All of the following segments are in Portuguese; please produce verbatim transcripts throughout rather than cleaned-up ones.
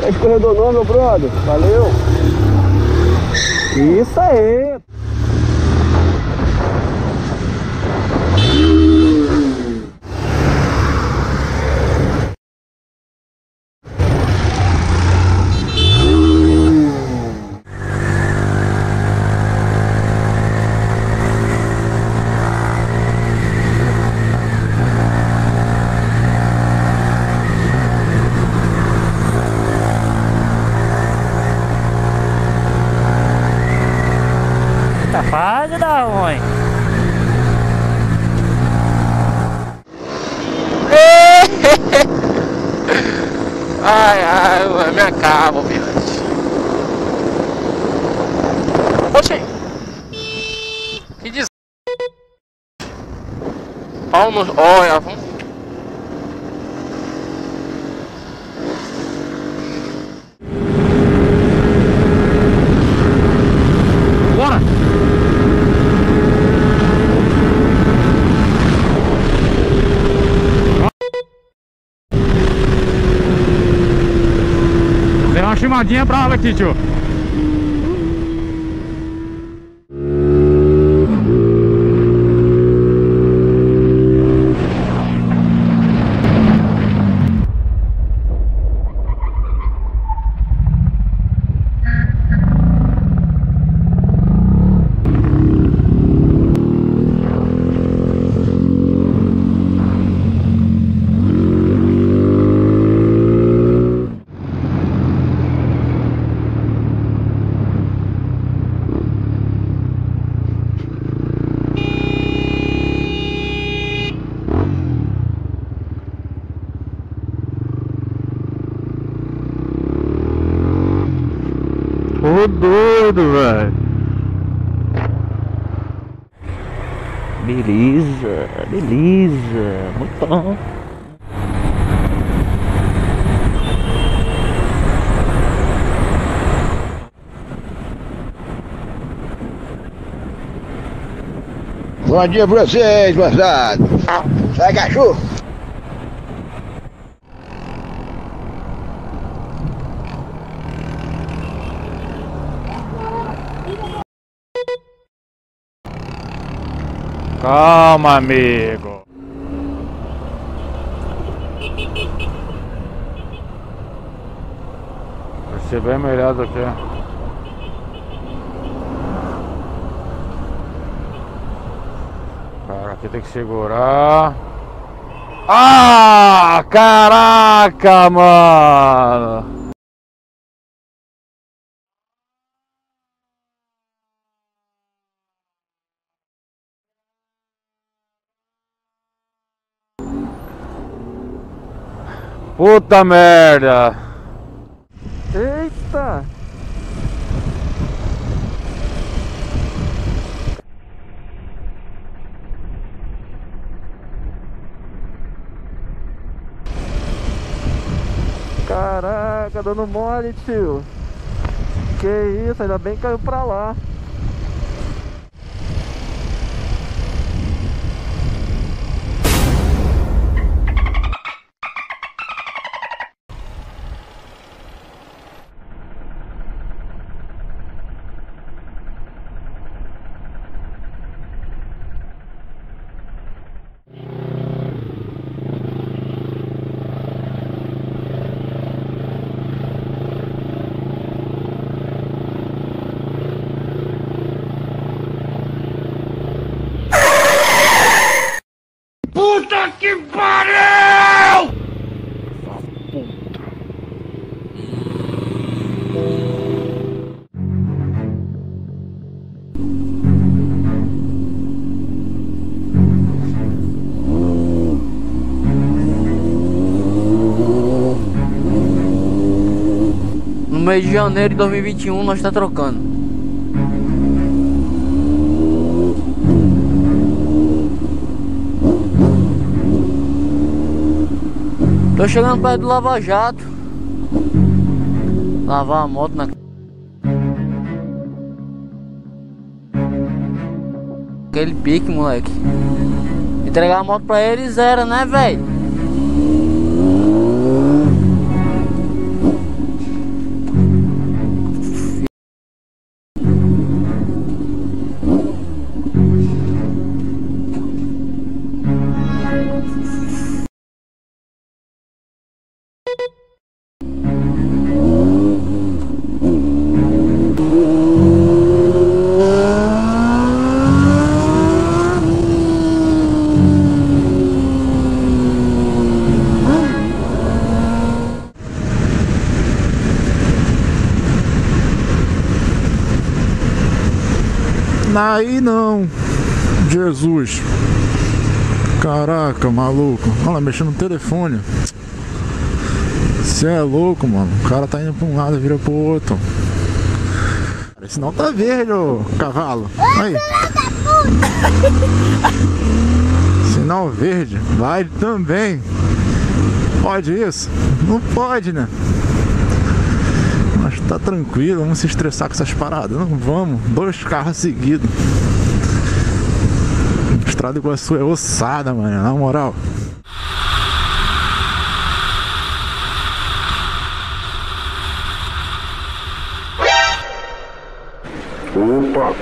Não é escorredor não, meu brother. Valeu. Isso aí. Faz e dá ruim. Ai, ai, eu me acabo, viante. Oxi. Que des... Pau no... Olha, vamos... Uma chimadinha brava aqui, tio. Tô doido, velho. Beleza, beleza. Muito bom. Bom dia pra vocês, moçada. Sai, cachorro. Calma, amigo. Vai ser bem melhor do que... Cara, aqui tem que segurar. Ah, caraca, mano. Puta merda! Eita! Caraca, dando mole, tio! Que isso, ainda bem que caiu pra lá! Puta que pariu! Puta. No mês de janeiro de dois mil e vinte e um nós tá trocando. Tô chegando perto do Lava Jato. Lavar a moto na... Aquele pique, moleque. Entregar a moto pra eles era, né, velho? Aí não. Jesus. Caraca, maluco. Olha lá, mexendo no telefone. Você é louco, mano. O cara tá indo pra um lado e vira pro outro. Esse não tá verde, ô cavalo. Aí. Sinal verde. Vai também. Pode isso? Não pode, né? Mas tá tranquilo, vamos se estressar com essas paradas. Não vamos. Dois carros seguidos. A estrada do Iguaçu é ossada, mano. Na moral. Opa!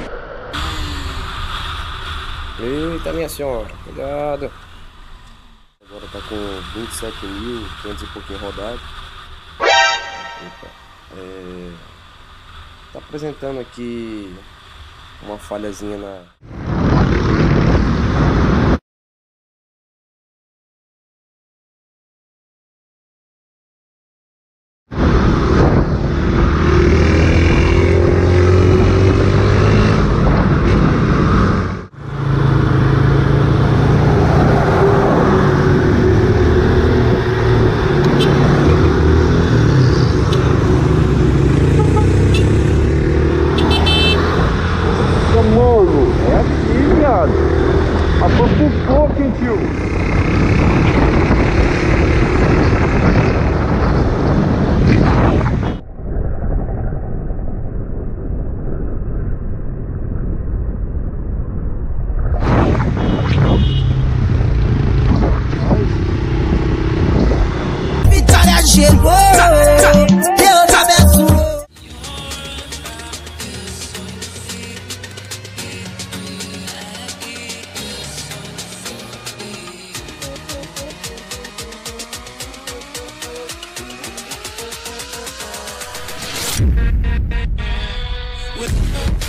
Eita, minha senhora, cuidado! Agora tá com vinte e sete mil, quinhentos e pouquinho rodado. Eita, é... tá apresentando aqui uma falhazinha na... With